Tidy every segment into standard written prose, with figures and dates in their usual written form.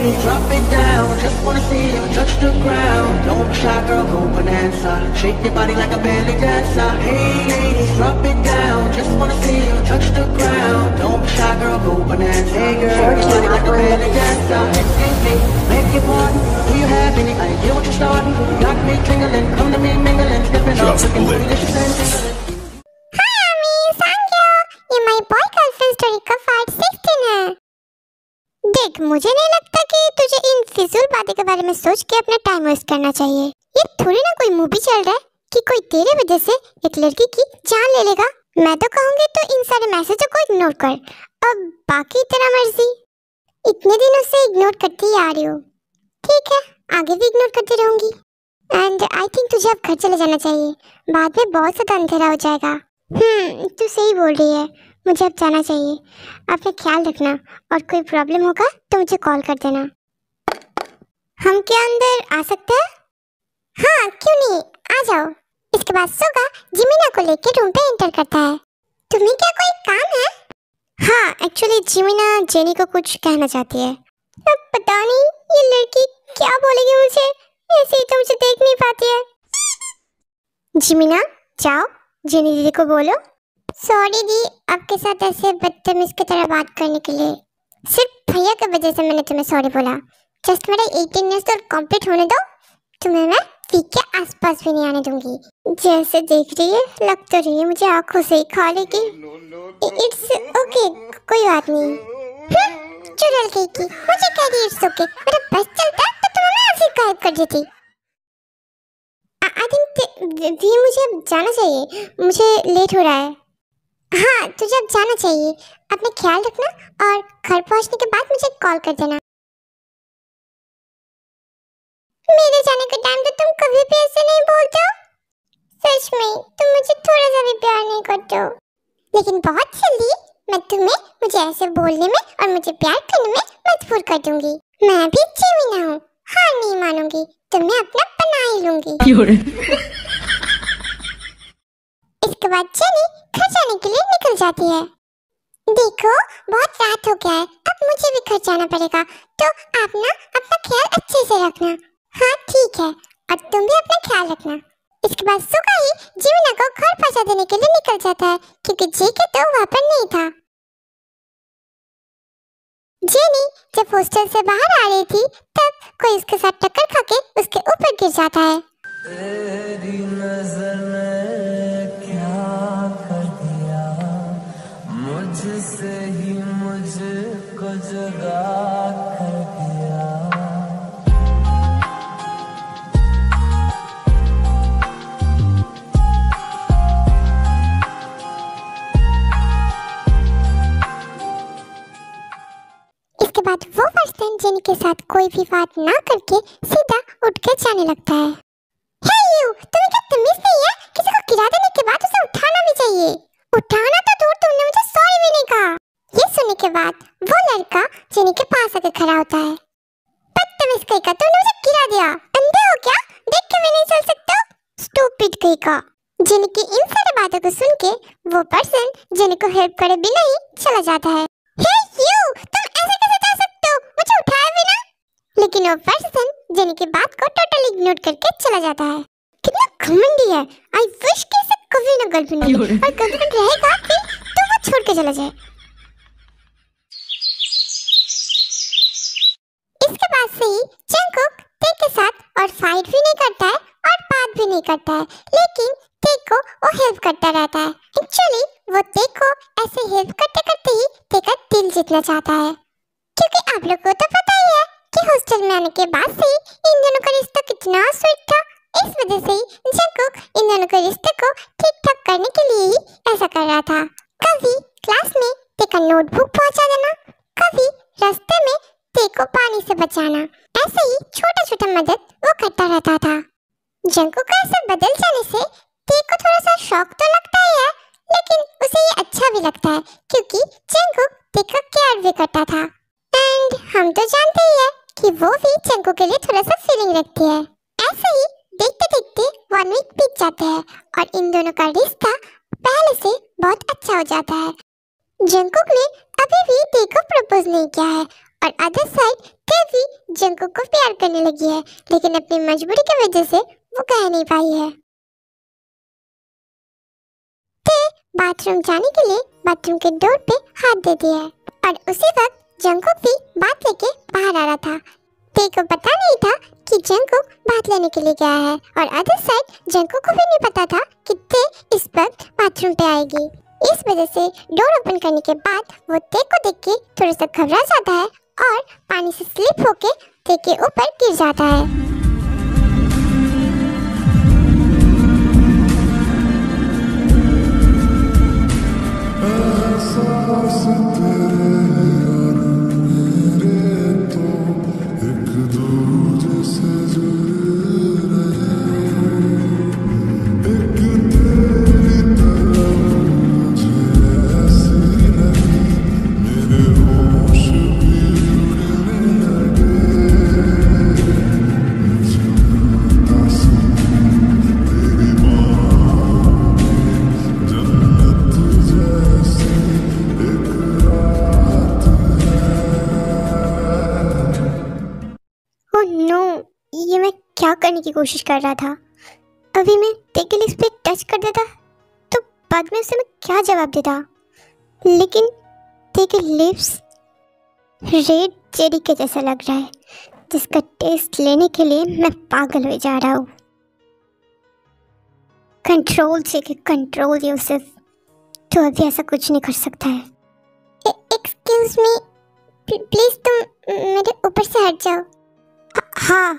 baby, drop it down. Just wanna see you touch the ground. Don't shy, girl, go bonanza. Shake your body like a belly dancer. Hey, ladies, drop it down. Just wanna see you touch the ground. Don't shy, girl, go bonanza. Hey, girl, shake your body like a belly dancer. Make it one. Do you have any idea what you're starting? Got me tingling, come to me mingling, stepping up, looking delicious and tingling. देख, मुझे नहीं लगता कि तुझे इन फिजूल बातें के बारे में सोच के अपना टाइम वेस्ट करना चाहिए। ये थोड़ी ना कोई मूवी चल रहा है कि कोई तेरे वजह से एक लड़की की जान ले लेगा। मैं तो कहूँगी तो इन सारे मैसेजों को इग्नोर कर, अब बाकी तेरा मर्जी। इतने दिनों से इग्नोर करती आ रही हो, ठीक है, आगे भी इग्नोर करती रहूँगी। एंड आई थिंक तुझे अब घर चले जाना चाहिए, बाद में बहुत ज़्यादा अंधेरा हो जाएगा। तू सही बोल रही है, मुझे अब जाना चाहिए। अपना ख्याल रखना और कोई प्रॉब्लम होगा तो मुझे कॉल कर देना। हम क्या अंदर आ सकते हैं? हाँ, क्यों नहीं, आ जाओ। इसके बाद सुगा जिमिना को लेकर रूम पे एंटर करता है। तुम्हें क्या कोई काम है? हाँ, एक्चुअली जिमिना जेनी को कुछ कहना चाहती है। अब पता नहीं ये लड़की क्या बोलेगी मुझे, ऐसे ही तो मुझे देख नहीं पाती है। जिमिना जाओ, जेनी दीदी को बोलो सॉरी दी आपके साथ ऐसे बदतमीज की तरह बात करने के लिए। सिर्फ भैया की वजह से मैंने तुम्हें सॉरी बोला। जस्ट मेरा 18 years तो कंप्लीट होने दो, तुम्हें मैं वीक के आसपास भी नहीं आने दूंगी। जैसे देख रही है, लग तो रही है मुझे आंखों से ही खा लेगी। इट्स ओके, कोई बात नहीं। चुड़ैल की मुझे कह रही इट्स ओके, मेरा बस चलता तो तुम्हें मैं ऐसे गायब कर देती। आई थिंक भी मुझे जाना चाहिए, मुझे लेट हो रहा है। हाँ, तुझे अब जाना चाहिए, अपना ख्याल रखना और घर पहुंचने के बाद मुझे कॉल कर देना। मेरे जाने के टाइम तो तुम कभी भी ऐसे नहीं बोलते हो। सच में तुम मुझे थोड़ा सा भी प्यार नहीं करते हो। लेकिन बहुत जल्दी मैं तुम्हें मुझे ऐसे बोलने में और मुझे प्यार करने में मजबूर कर दूंगी। मैं भी जिमिना हूँ, हार नहीं मानूंगी, तुम्हें अपना बना ही लूंगी। इसके बाद जेनी घर जाने के लिए निकल जाती है। देखो बहुत रात हो गया है, अब मुझे भी घर जाना पड़ेगा, तो आप ना अपना ख्याल अच्छे से रखना। हाँ ठीक है, और तुम भी अपना ख्याल रखना। इसके बाद सुगा ही जिमिना को घर पहुंचा देने के लिए निकल जाता है, क्योंकि जेके तो वहाँ पर नहीं था। जेनी जब हॉस्टल से बाहर आ रही थी तब कोई उसके साथ टक्कर खा के उसके ऊपर गिर जाता है। मुझसे ही मुझको जगा कर दिया। इसके बाद वो पर्सन जेनी के साथ कोई भी बात ना करके सीधा उठ के जाने लगता है। हे यू, तुम्हें क्या तमीज नहीं है? किसी को गिरा देने के बाद उसे उठाना भी चाहिए। उठाना तो दूर, तुमने मुझे सॉरी भी नहीं कहा। ये सुनने के बाद वो लड़का जेनी के पास आकर खड़ा होता है। बदतमीज कहीं का, तुमने मुझे गिरा दिया। अंधे हो क्या, देख के मैं नहीं चल सकता? स्टूपिड कहीं का। जेनी की इन सारी बातों को सुन के वो पर्सन जेनी को हेल्प करे बिना ही चला जाता है। हे यू, तुम ऐसे कैसे जा सकते हो, मुझे उठाए बिना। लेकिन वो पर्सन जेनी की बात को टोटली इग्नोर करके चला जाता है। कितना घमंडी है, आई विश कि इसे कभी ना गर्लफ्रेंड मिले और गर्लफ्रेंड रहेगा कि छोड़ के चला जाए। इसके बाद से ही जंगकुक टे के साथ और फाइट भी नहीं करता है और बात भी नहीं करता है, लेकिन टे को वो हेल्प करता रहता है। एक्चुअली वो टे को ऐसे हेल्प करते करते ही टे का दिल जीतना चाहता है, क्योंकि आप लोगों को तो पता ही है कि हॉस्टल में आने के बाद से ही इन दोनों का रिश्ता कितना स्वीट था। इस वजह से ही जंगकुक इन दोनों के रिश्ते को ठीक ठाक करने के लिए ही ऐसा कर रहा था। कभी क्लास में टे का नोटबुक पहुंचा देना, कभी रास्ते में टे को पानी से बचाना, ऐसे ही छोटा छोटा मदद वो करता रहता था। जंगकुक का ऐसे बदल जाने से टे को थोड़ा सा शौक तो लगता ही है, लेकिन उसे ये अच्छा भी लगता है क्योंकि जंगकुक टे का केयर भी करता था। एंड हम तो जानते ही है कि वो भी जंगकुक के लिए थोड़ा सा फीलिंग रखती है। ऐसे ही देखते देखते 1 वीक बीत जाते हैं और इन दोनों का रिश्ता पहले से बहुत अच्छा हो जाता है। जंगकुक ने अभी भी टे को प्रपोज नहीं किया है और अदर साइड ते भी जंगकुक को प्यार करने लगी है, लेकिन अपनी मजबूरी की वजह से वो कह नहीं पाई है। ते बाथरूम जाने के लिए बाथरूम के डोर पे हाथ देती है और उसी वक्त जंगकुक भी बात लेके बाहर आ रहा था। ते को पता नहीं था कि जंगकुक बात लेने के लिए गया है और अदर साइड जंगकुक को भी नहीं पता था कि ते इस वक्त बाथरूम पे आएगी। इस वजह से डोर ओपन करने के बाद वो ते को देख के थोड़ा सा घबरा जाता है और पानी से स्लिप होके ते के ऊपर गिर जाता है। ये मैं क्या करने की कोशिश कर रहा था? अभी मैं टेकल इस पे टच कर देता तो बाद में उसे मैं क्या जवाब देता, लेकिन टेकल लिप्स रेड चेरी के जैसा लग रहा है जिसका टेस्ट लेने के लिए मैं पागल हो जा रहा हूँ। कंट्रोल चाहिए, कंट्रोल यू सिर्फ, तो अभी ऐसा कुछ नहीं कर सकता है। एक्सक्यूज मी, प्लीज तुम मेरे ऊपर से हट जाओ। हाँ।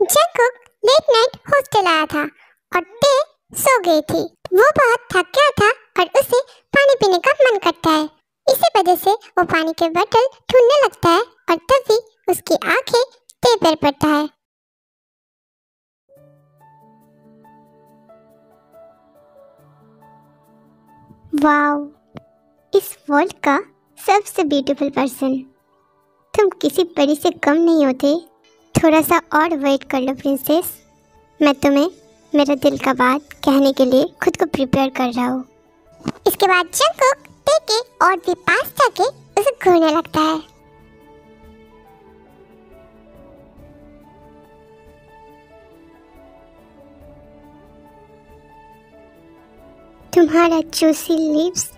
जंगकुक लेट नाइट हॉस्टल आया था और ते सो गई थी। वो बहुत थक गया था और उसे पानी पीने का मन करता है। इसी वजह से वो पानी के बोतल ढूंढने लगता है और तभी उसकी आंखें ते पर पड़ता है। वाव, इस वर्ल्ड का सबसे ब्यूटीफुल पर्सन, तुम किसी परी से कम नहीं होते। थोड़ा सा और वेट कर लो प्रिंसेस, मैं तुम्हें मेरा दिल का बात कहने के लिए खुद को प्रिपेयर कर रहा हूँ। इसके बाद जंगकुक ते के और भी पास जाके उसे घूरने लगता है। तुम्हारा जूसी लिप्स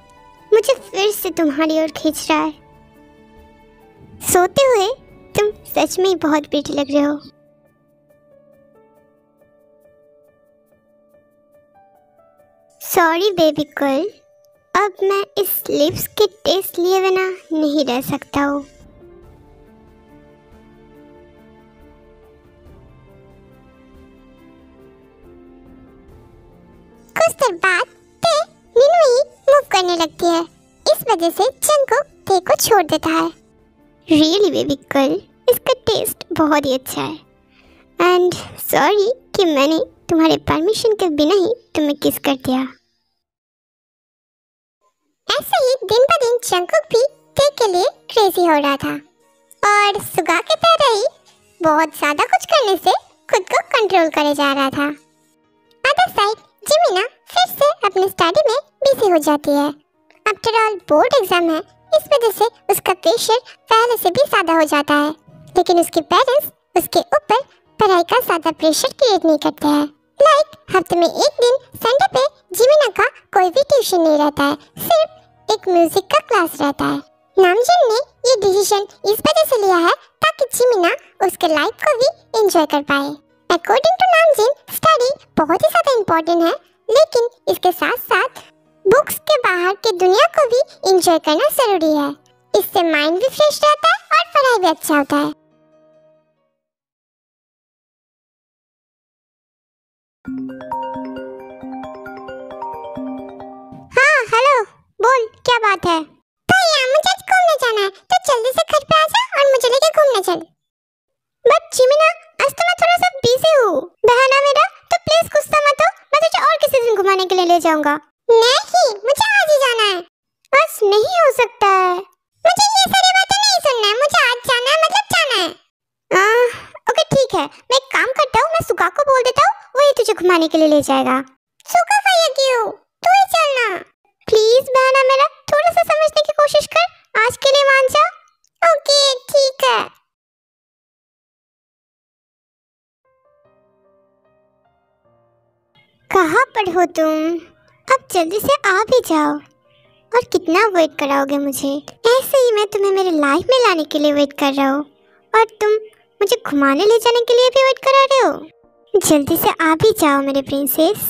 मुझे फिर से तुम्हारी ओर खींच रहा है। सोते हुए तुम सच में बहुत बेटी लग रहे हो। सॉरी बेबी गर्ल, अब मैं इस लिप्स के टेस्ट लिए बिना नहीं रह सकता हूँ। कुछ देर बाद ते निनुई मूव करने लगती है। इस वजह से जंगकुक ते को छोड़ देता है। रियली बेबी गर्ल, इसका टेस्ट बहुत ही अच्छा है एंड सॉरी कि मैंने तुम्हारे परमिशन के बिना ही तुम्हें किस कर दिया। ऐसे ही दिन ब दिन जंगकुक भी ते के लिए क्रेजी हो रहा था और सुगा की तरह ही बहुत ज़्यादा कुछ करने से खुद को कंट्रोल करे जा रहा था। अदर साइड जिमिना फिर से अपनी स्टडी में बिजी हो जाती है। आफ्टर ऑल बोर्ड एग्जाम है, इस वजह से उसका प्रेशर पहले से भी ज़्यादा हो जाता है, लेकिन उसके पेरेंट्स उसके ऊपर पढ़ाई का ज़्यादा प्रेशर क्रिएट नहीं करते हैं। लाइक हफ्ते में एक दिन संडे पे जिमिना का कोई भी ट्यूशन नहीं रहता है, सिर्फ एक म्यूजिक का क्लास रहता है। नामजिन ने ये डिसीजन इस वजह से लिया है ताकि जिमिना उसके लाइफ को भी एंजॉय कर पाए। अकॉर्डिंग टू नामजिन, स्टडी बहुत ही ज़्यादा इम्पोर्टेंट है, लेकिन इसके साथ साथ बुक्स के बाहर की दुनिया को भी एंजॉय करना जरूरी है। इससे माइंड भी फ्रेश रहता है और पढ़ाई भी अच्छा होता है। हाँ हेलो, बोल क्या बात है? ताया, मुझे घूमने जाना है, तो जल्दी से घर पे आ जा और मुझे लेके घूमने चल। बट जिमिना, आज तो मैं थोड़ा सा बिजी हूँ। बहाना मेरा, तो प्लीज गुस्सा मत हो, मैं तुझे और किसी दिन घुमाने के लिए ले जाऊंगा। नहीं, मुझे आज ही जाना है। बस नहीं हो सकता है, मुझे ये सारी बातें नहीं सुनना है, मुझे आज जाना है, मतलब जाना है। ओके ठीक है, मैं एक काम करता हूँ, मैं सुगा को बोल देता हूँ, वही तुझे घुमाने के लिए ले जाएगा। सुगा भैया क्यों, तू ही चलना। पर हो तुम, अब जल्दी से आ भी जाओ। और कितना वेट कराओगे मुझे? ऐसे ही मैं तुम्हें मेरे लाइफ में लाने के लिए वेट कर रहा हूँ और तुम मुझे घुमाने ले जाने के लिए भी वेट करा रहे हो। जल्दी से आ भी जाओ मेरे प्रिंसेस।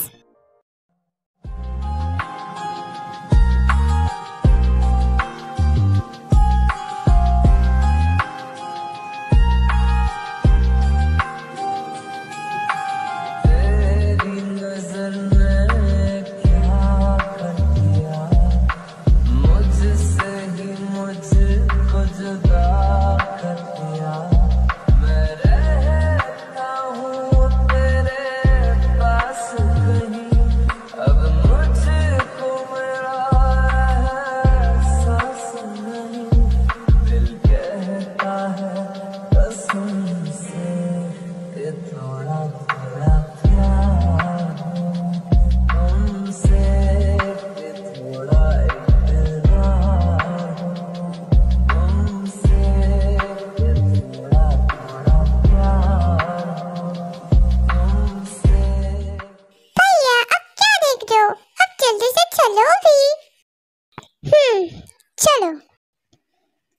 चलो।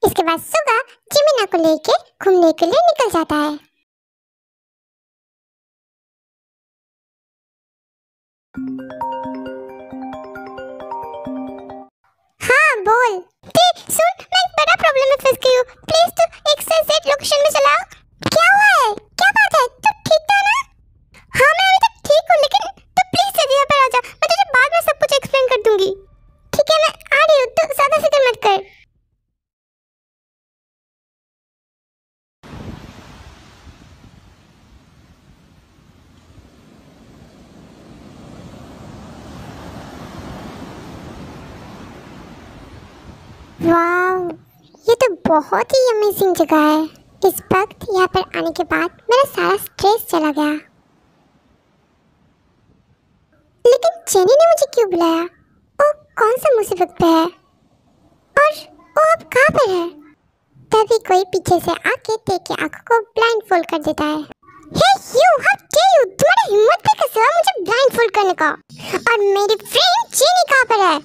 इसके बाद सुगा जिमिना को लेके घूमने के लिए निकल जाता है। हाँ बोल। सुन, मैं एक बड़ा प्रॉब्लम में फंस गई हूँ। प्लीज तू XYZ लोकेशन में चला। क्या हुआ है? क्या बात है? तू ठीक था ना? हाँ मैं अभी तक ठीक हूँ, लेकिन तू प्लीज जल्दी यहाँ पर आ जा। मैं तुझे बाद में सब कुछ एक्सप्लेन कर दूंगी। ठीक है, मैं आ रही हूँ, तू ज्यादा फिक्र मत कर। वाव, ये तो बहुत ही अमेजिंग जगह है। इस वक्त यहाँ पर आने के बाद मेरा सारा स्ट्रेस चला गया। लेकिन चेनी ने मुझे क्यों बुलाया? ओ कौन सा मुसीबत पे है? और वो अब कहाँ पर है? तभी कोई पीछे से आके ते की आंखों को ब्लाइंडफोल्ड कर देता है। Hey you, how dare you! तुम्हारी हिम्मत भी कैसे हुआ मुझे ब्लाइंडफोल्ड करने का? और मेरी फ्रेंड चेनी कहाँ पर है?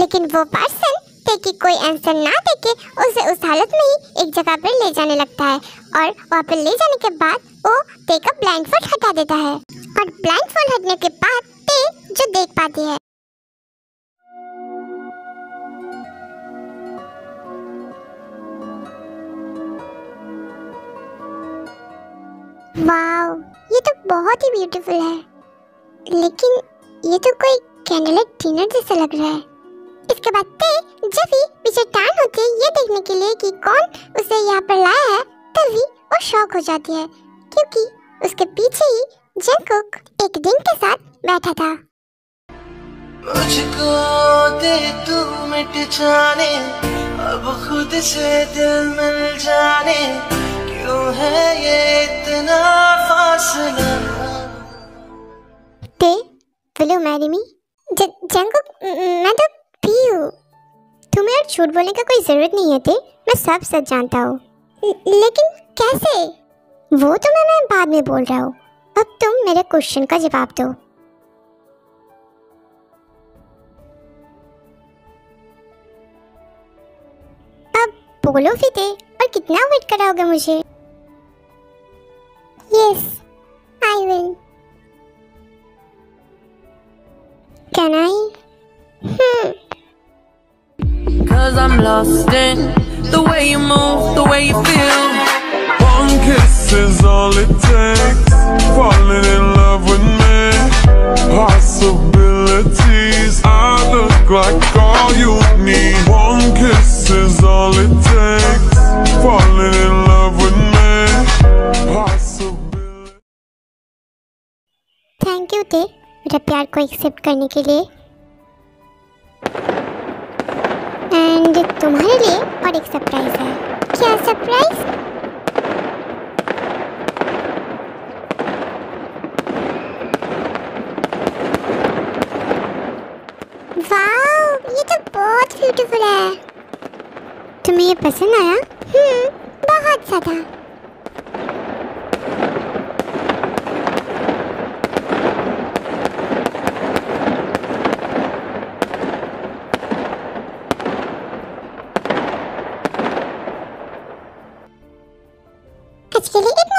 लेकिन वो पर्सन कि कोई आंसर ना देके उसे उस हालत में ही एक जगह पर ले जाने लगता है और वहाँ पर ले जाने के बाद वो ते का ब्लैंकफोल्ड हटा देता है। और ब्लैंकफोल्ड हटने के बाद ते जो देख पाती है, वाव ये तो बहुत ही ब्यूटीफुल है, लेकिन ये तो कोई कैंडललाइट डिनर जैसा लग रहा है। इसके बाद ते जब ही पीछे टर्न होती है ये देखने के लिए कि कौन उसे यहाँ पर लाया है, तभी वो शॉक हो जाती है क्योंकि उसके पीछे ही जंगकुक एक दिन के साथ बैठा था। मुझको दे तू मिट जाने, अब खुद से दिल मिल जाने, क्यों है ये इतना फासला? ते will you marry me? Jungkook मैं तो तुम्हें और झूठ बोलने का कोई जरूरत नहीं है ते, मैं सब सच जानता हूँ। लेकिन कैसे? वो तो मैं बाद में बोल रहा हूँ, अब तुम मेरे क्वेश्चन का जवाब दो। अब बोलो भी ते, और कितना वेट कराओगे मुझे? Yes I will. Can I? Cause I'm lost in the way you move, the way you feel. One kiss is all it takes, falling in love with me. Possibilities, I look like all you need. One kiss is all it takes, falling in love with me. Possibilities. Thank you ते, मेरा प्यार को accept करने के लिए। And तुम्हारे लिए और एक सरप्राइज है। क्या सरप्राइज? वाव ये तो बहुत ब्यूटीफुल है। तुम्हें ये पसंद आया? बहुत ज़्यादा। öfkeli